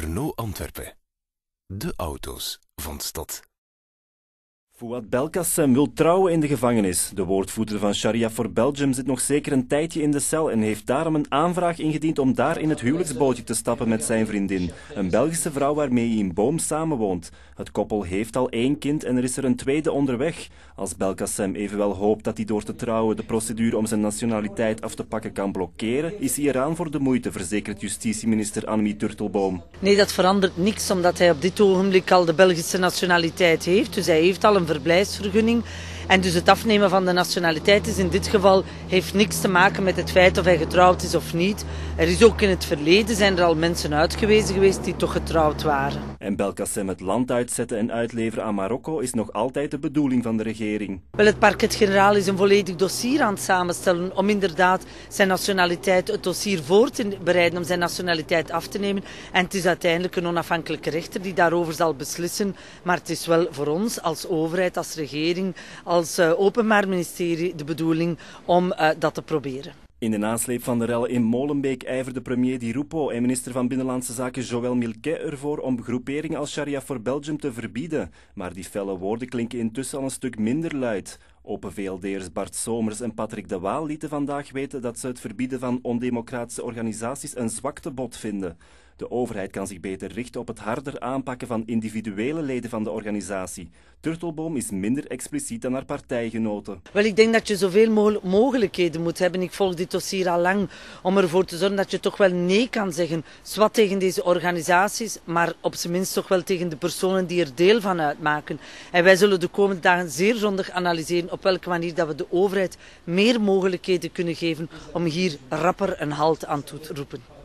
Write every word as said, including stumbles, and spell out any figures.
Renault Antwerpen. De auto's van stad. Fouad Belkacem wil trouwen in de gevangenis. De woordvoerder van Sharia voor Belgium zit nog zeker een tijdje in de cel en heeft daarom een aanvraag ingediend om daar in het huwelijksbootje te stappen met zijn vriendin. Een Belgische vrouw waarmee hij in Boom samenwoont. Het koppel heeft al één kind en er is er een tweede onderweg. Als Belkacem evenwel hoopt dat hij door te trouwen de procedure om zijn nationaliteit af te pakken kan blokkeren, is hij eraan voor de moeite, verzekert justitieminister Annemie Turtelboom. Nee, dat verandert niks, omdat hij op dit ogenblik al de Belgische nationaliteit heeft. Dus hij heeft al een verblijfsvergunning. En dus het afnemen van de nationaliteit is in dit geval, heeft niks te maken met het feit of hij getrouwd is of niet. Er is ook in het verleden, zijn er al mensen uitgewezen geweest die toch getrouwd waren. En Belkacem het land uitzetten en uitleveren aan Marokko is nog altijd de bedoeling van de regering. Wel, het parquet-generaal is een volledig dossier aan het samenstellen om inderdaad zijn nationaliteit, het dossier voor te bereiden om zijn nationaliteit af te nemen. En het is uiteindelijk een onafhankelijke rechter die daarover zal beslissen. Maar het is wel voor ons als overheid, als regering, als Als openbaar ministerie de bedoeling om uh, dat te proberen. In de nasleep van de rellen in Molenbeek ijverden premier Di Rupo en minister van Binnenlandse Zaken Joël Milquet ervoor om groeperingen als Sharia voor Belgium te verbieden. Maar die felle woorden klinken intussen al een stuk minder luid. Open V L D'ers Bart Somers en Patrick de Waal lieten vandaag weten dat ze het verbieden van ondemocratische organisaties een zwaktebod vinden. De overheid kan zich beter richten op het harder aanpakken van individuele leden van de organisatie. Turtelboom is minder expliciet dan haar partijgenoten. Wel, ik denk dat je zoveel mogelijk mogelijkheden moet hebben. Ik volg dit dossier al lang om ervoor te zorgen dat je toch wel nee kan zeggen. Zwat tegen deze organisaties, maar op zijn minst toch wel tegen de personen die er deel van uitmaken. En wij zullen de komende dagen zeer grondig analyseren op welke manier dat we de overheid meer mogelijkheden kunnen geven om hier rapper een halt aan toe te roepen.